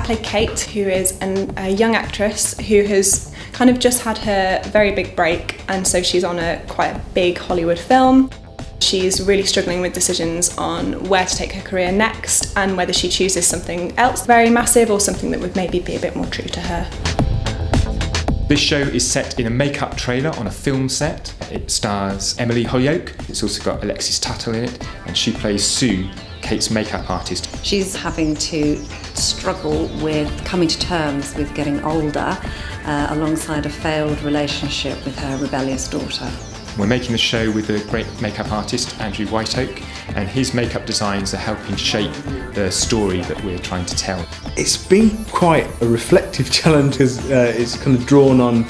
I play Kate, who is a young actress who has kind of just had her very big break, and so she's on quite a big Hollywood film. She's really struggling with decisions on where to take her career next and whether she chooses something else very massive or something that would maybe be a bit more true to her. This show is set in a makeup trailer on a film set. It stars Emily Holyoake. It's also got Alexis Tuttle in it, and she plays Sue, Kate's makeup artist. She's having to struggle with coming to terms with getting older alongside a failed relationship with her rebellious daughter. We're making the show with the great makeup artist Andrew Whiteoak, and his makeup designs are helping shape the story that we're trying to tell. It's been quite a reflective challenge because it's kind of drawn on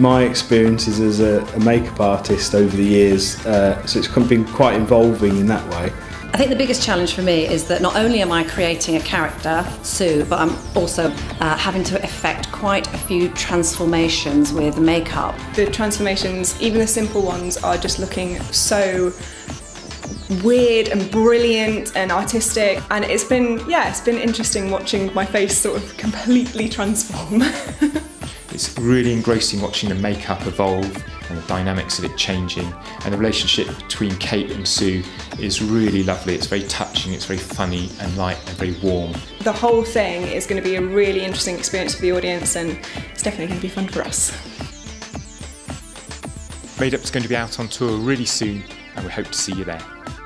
my experiences as a makeup artist over the years, so it's been quite involving in that way. I think the biggest challenge for me is that not only am I creating a character, Sue, but I'm also having to effect quite a few transformations with makeup. The transformations, even the simple ones, are just looking so weird and brilliant and artistic, and it's been interesting watching my face sort of completely transform. It's really engrossing watching the makeup evolve and the dynamics of it changing, and the relationship between Kate and Sue is really lovely. It's very touching, it's very funny and light and very warm. The whole thing is going to be a really interesting experience for the audience, and it's definitely going to be fun for us. Made Up's going to be out on tour really soon, and we hope to see you there.